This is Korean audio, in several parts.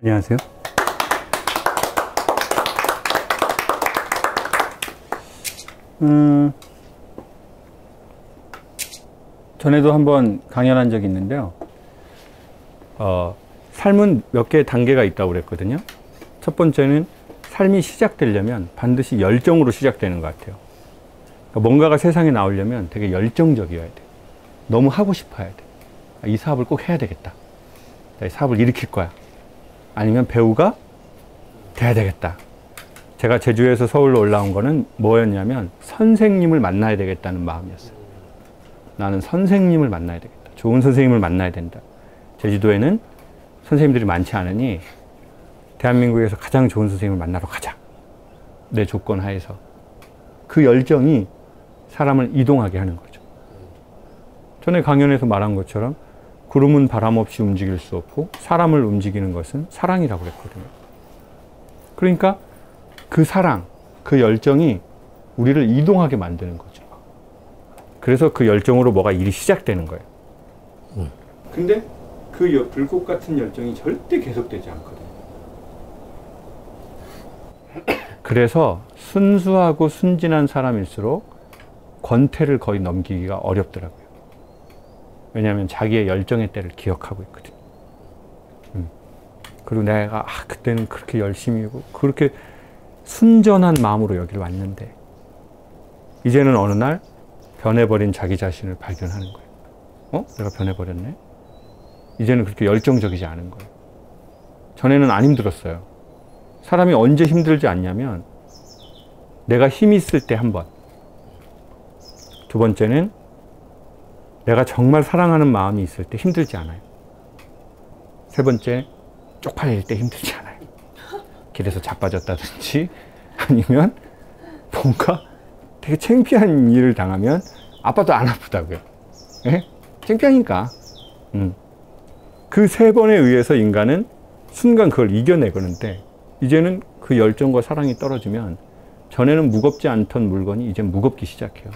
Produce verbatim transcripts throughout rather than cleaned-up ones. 안녕하세요. 음, 전에도 한번 강연한 적이 있는데요. 어, 삶은 몇 개의 단계가 있다고 그랬거든요. 첫 번째는 삶이 시작되려면 반드시 열정으로 시작되는 것 같아요. 그러니까 뭔가가 세상에 나오려면 되게 열정적이어야 돼. 너무 하고 싶어야 돼. 이 사업을 꼭 해야 되겠다. 이 사업을 일으킬 거야. 아니면 배우가 돼야 되겠다. 제가 제주에서 서울로 올라온 거는 뭐였냐면 선생님을 만나야 되겠다는 마음이었어요. 나는 선생님을 만나야 되겠다. 좋은 선생님을 만나야 된다. 제주도에는 선생님들이 많지 않으니 대한민국에서 가장 좋은 선생님을 만나러 가자. 내 조건 하에서. 그 열정이 사람을 이동하게 하는 거죠. 전에 강연에서 말한 것처럼 구름은 바람 없이 움직일 수 없고 사람을 움직이는 것은 사랑이라고 그랬거든요. 그러니까 그 사랑, 그 열정이 우리를 이동하게 만드는 거죠. 그래서 그 열정으로 뭐가 일이 시작되는 거예요. 음. 근데 그 불꽃 같은 열정이 절대 계속되지 않거든요. 그래서 순수하고 순진한 사람일수록 권태를 거의 넘기기가 어렵더라고요. 왜냐하면 자기의 열정의 때를 기억하고 있거든요. 음. 그리고 내가 아, 그때는 그렇게 열심히 하고 그렇게 순전한 마음으로 여기를 왔는데 이제는 어느 날 변해버린 자기 자신을 발견하는 거예요. 어? 내가 변해버렸네? 이제는 그렇게 열정적이지 않은 거예요. 전에는 안 힘들었어요. 사람이 언제 힘들지 않냐면 내가 힘이 있을 때 한 번, 두 번째는 내가 정말 사랑하는 마음이 있을 때 힘들지 않아요. 세 번째, 쪽팔릴 때 힘들지 않아요. 길에서 자빠졌다든지 아니면 뭔가 되게 창피한 일을 당하면 아파도 안 아프다고요. 예? 창피하니까. 음. 그 세 번에 의해서 인간은 순간 그걸 이겨내거는데 이제는 그 열정과 사랑이 떨어지면 전에는 무겁지 않던 물건이 이제 무겁기 시작해요.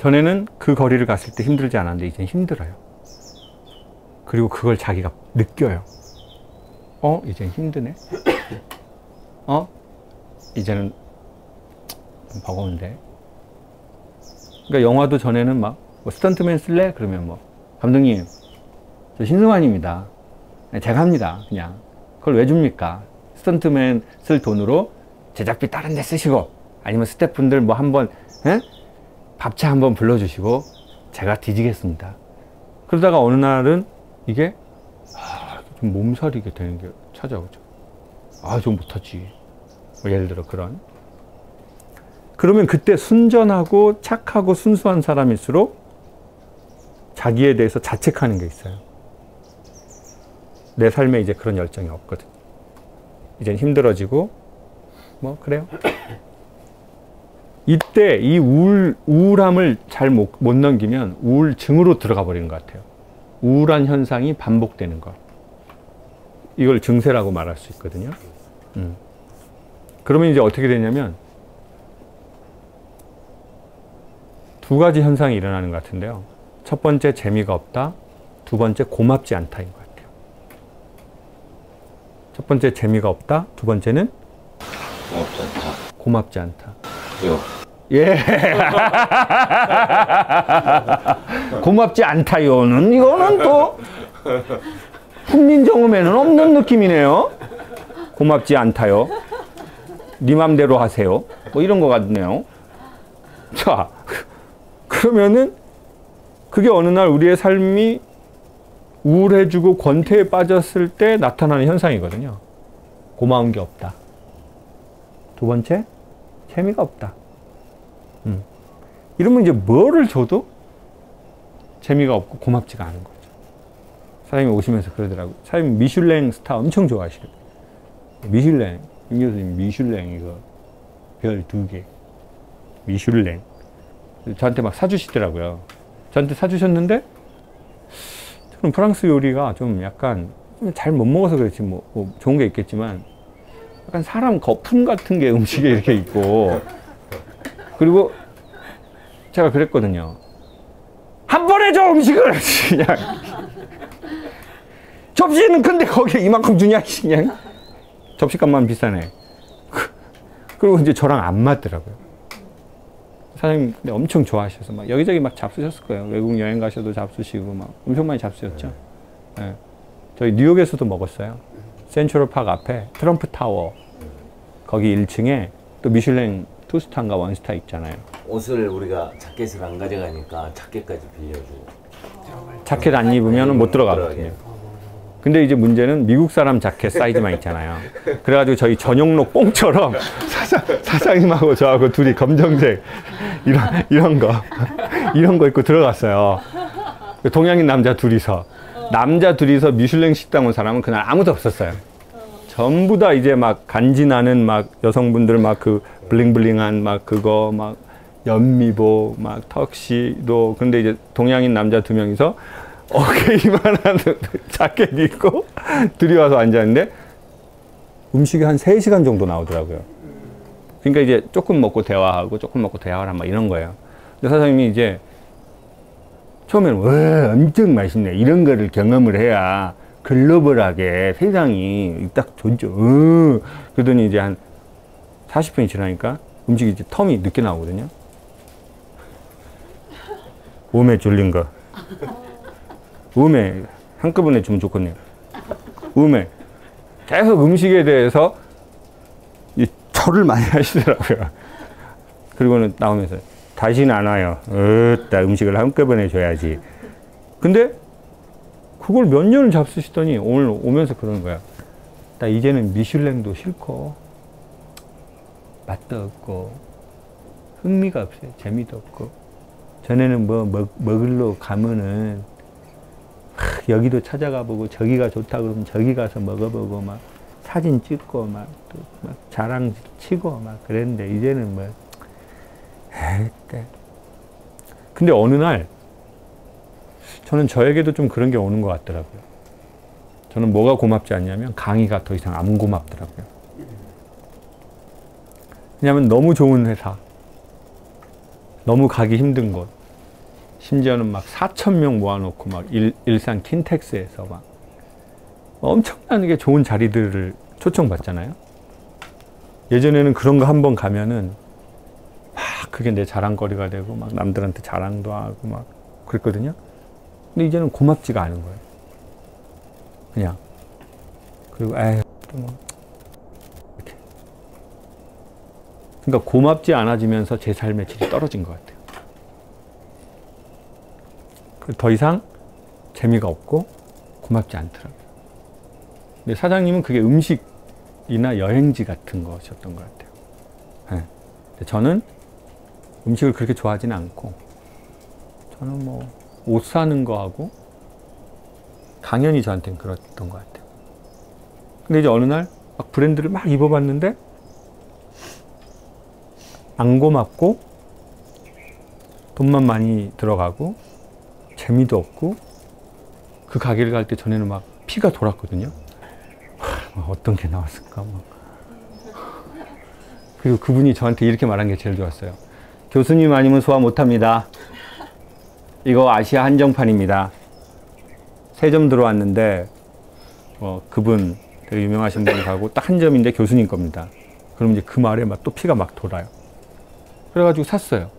전에는 그 거리를 갔을 때 힘들지 않았는데 이제 힘들어요. 그리고 그걸 자기가 느껴요. 어? 이젠 힘드네? 어? 이제는 좀 버거운데? 그러니까 영화도 전에는 막 뭐 스턴트맨 쓸래? 그러면 뭐 감독님 저 신승환입니다. 제가 합니다. 그냥 그걸 왜 줍니까? 스턴트맨 쓸 돈으로 제작비 다른 데 쓰시고 아니면 스태프분들 뭐 한번 에? 밥차 한번 불러주시고 제가 뒤지겠습니다. 그러다가 어느 날은 이게 아, 좀 몸살이게 되는 게 찾아오죠. 아, 좀 못하지. 뭐 예를 들어 그런. 그러면 그때 순전하고 착하고 순수한 사람일수록 자기에 대해서 자책하는 게 있어요. 내 삶에 이제 그런 열정이 없거든. 이젠 힘들어지고 뭐 그래요. 이때 이 우울, 우울함을 잘 못, 못 넘기면 우울증으로 들어가 버리는 것 같아요. 우울한 현상이 반복되는 것. 이걸 증세라고 말할 수 있거든요. 음. 그러면 이제 어떻게 되냐면 두 가지 현상이 일어나는 것 같은데요. 첫 번째 재미가 없다. 두 번째 고맙지 않다인 것 같아요. 첫 번째 재미가 없다. 두 번째는 고맙지 않다. 고맙지 않다. 요. 예. 고맙지 않다요는 이거는 또 훈민정음에는 없는 느낌이네요. 고맙지 않다요. 네 맘대로 하세요. 뭐 이런 거 같네요. 자, 그러면은 그게 어느 날 우리의 삶이 우울해지고 권태에 빠졌을 때 나타나는 현상이거든요. 고마운 게 없다. 두 번째, 재미가 없다. 음. 이러면 이제 뭐를 줘도 재미가 없고 고맙지가 않은 거죠. 사장님이 오시면서 그러더라고요. 사장님 미슐랭 스타 엄청 좋아하시거든요. 미슐랭, 윤 교수님 미슐랭 이거 별 두 개. 미슐랭. 저한테 막 사주시더라고요. 저한테 사주셨는데 저는 프랑스 요리가 좀 약간 잘 못 먹어서 그렇지 뭐, 뭐 좋은 게 있겠지만 약간 사람 거품 같은 게 음식에 이렇게 있고 그리고 제가 그랬거든요. 한 번에 저 음식을 그냥 접시는 근데 거기에 이만큼 주냐, 그냥. 접시값만 비싸네. 그리고 이제 저랑 안 맞더라고요. 사장님 근데 엄청 좋아하셔서 막 여기저기 막 잡수셨을 거예요. 외국 여행 가셔도 잡수시고 막 엄청 많이 잡수셨죠. 네. 네. 저희 뉴욕에서도 먹었어요. 센츄럴 파크 앞에 트럼프 타워 거기 일 층에 또 미슐랭 투스타인가 원스타 있잖아요. 옷을 우리가 자켓을 안 가져가니까 자켓까지 빌려주고. 자켓 안 입으면 못 들어가거든요. 근데 이제 문제는 미국 사람 자켓 사이즈만 있잖아요. 그래가지고 저희 전용로 뽕처럼 사장, 사장님하고 저하고 둘이 검정색 이런, 이런 거 이런 거 입고 들어갔어요. 동양인 남자 둘이서 남자 둘이서 미슐랭 식당 온 사람은 그날 아무도 없었어요. 전부 다 이제 막 간지나는 막 여성분들 막 그 블링블링한 막 그거 막 연미보 막 턱시도. 근데 이제 동양인 남자 두 명이서 어깨 이만한 자켓 입고 둘이 와서 앉았는데 음식이 한 세 시간 정도 나오더라고요. 그러니까 이제 조금 먹고 대화하고 조금 먹고 대화를 하고 이런 거예요. 근데 사장님이 이제 처음에는 와 엄청 맛있네 이런 거를 경험을 해야 글로벌하게 세상이 딱 좋죠. 어. 그러더니 이제 한 사십 분이 지나니까 음식이 이제 텀이 늦게 나오거든요. 음에 졸린 거. 음에 한꺼번에 주면 좋겠네요. 음에 계속 음식에 대해서 이 절을 많이 하시더라고요. 그리고는 나오면서 다시는 안 와요. 으따 음식을 한꺼번에 줘야지. 근데 그걸 몇 년을 잡수시더니 오늘 오면서 그러는 거야. 나 이제는 미슐랭도 싫고 맛도 없고 흥미가 없어요. 재미도 없고 전에는 뭐 먹, 먹으러 가면은 여기도 찾아가 보고 저기가 좋다 그러면 저기 가서 먹어보고 막 사진 찍고 막, 또 막 자랑 치고 막 그랬는데 이제는 뭐 에이, 근데 어느 날 저는 저에게도 좀 그런 게 오는 것 같더라고요. 저는 뭐가 고맙지 않냐면 강의가 더 이상 안 고맙더라고요. 왜냐하면 너무 좋은 회사, 너무 가기 힘든 곳, 심지어는 막 사천 명 모아놓고 막 일, 일산 킨텍스에서 막 엄청나게 좋은 자리들을 초청받잖아요. 예전에는 그런 거 한 번 가면은 막 그게 내 자랑거리가 되고 막 남들한테 자랑도 하고 막 그랬거든요. 근데 이제는 고맙지가 않은 거예요. 그냥. 그리고 에휴 또 뭐 이렇게. 그러니까 고맙지 않아지면서 제 삶의 질이 떨어진 것 같아요. 더 이상 재미가 없고 고맙지 않더라고요. 근데 사장님은 그게 음식이나 여행지 같은 것이었던 것 같아요. 네. 근데 저는 음식을 그렇게 좋아하지는 않고 저는 뭐 옷 사는 거하고 강연이 저한테는 그랬던 것 같아요. 근데 이제 어느 날 막 브랜드를 막 입어봤는데 안 고맙고 돈만 많이 들어가고 재미도 없고 그 가게를 갈 때 전에는 막 피가 돌았거든요. 하, 어떤 게 나왔을까 막. 그리고 그분이 저한테 이렇게 말한 게 제일 좋았어요. 교수님 아니면 소화 못합니다. 이거 아시아 한정판입니다. 세 점 들어왔는데 어, 그분 되게 유명하신 분이 가고 딱 한 점인데 교수님 겁니다. 그럼 이제 그 말에 막 또 피가 막 돌아요. 그래가지고 샀어요.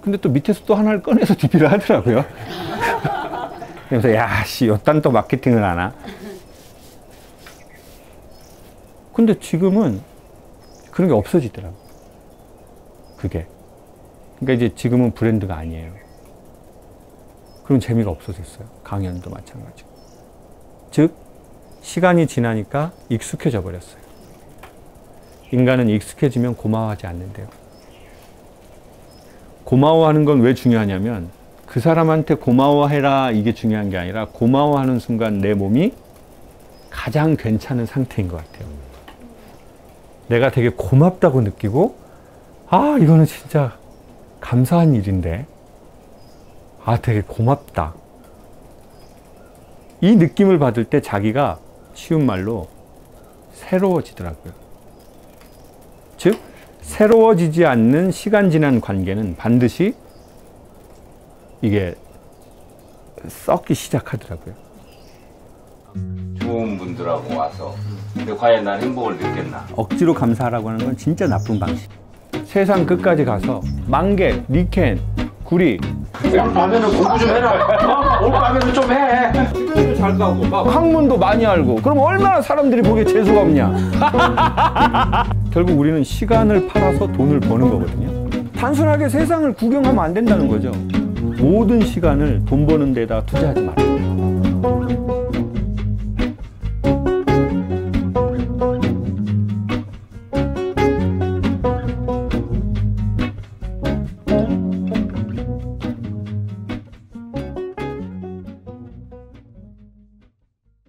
근데 또 밑에서 또 하나를 꺼내서 디피를 하더라고요. 그래서 야, 씨, 요딴 또 마케팅을 하나. 근데 지금은 그런 게 없어지더라고요. 그게. 그러니까 이제 지금은 브랜드가 아니에요. 그럼 재미가 없어졌어요. 강연도 마찬가지고. 즉, 시간이 지나니까 익숙해져 버렸어요. 인간은 익숙해지면 고마워하지 않는데요. 고마워하는 건 왜 중요하냐면 그 사람한테 고마워해라 이게 중요한 게 아니라 고마워하는 순간 내 몸이 가장 괜찮은 상태인 것 같아요. 내가 되게 고맙다고 느끼고 아 이거는 진짜 감사한 일인데 아 되게 고맙다 이 느낌을 받을 때 자기가 쉬운 말로 새로워지더라고요. 즉 새로워지지 않는 시간 지난 관계는 반드시 이게 썩기 시작하더라고요. 좋은 분들하고 와서 근데 과연 난 행복을 느꼈나. 억지로 감사하라고 하는 건 진짜 나쁜 방식. 세상 끝까지 가서 만개, 니켄, 구리 올 밤에는 공부 좀 해라. 어? 올 밤에는 좀 해. 학교도 잘 가고 막 학문도 많이 알고. 그럼 얼마나 사람들이 보기에 재수가 없냐. 결국 우리는 시간을 팔아서 돈을 버는 거거든요. 단순하게 세상을 구경하면 안 된다는 거죠. 모든 시간을 돈 버는 데다 투자하지 마라.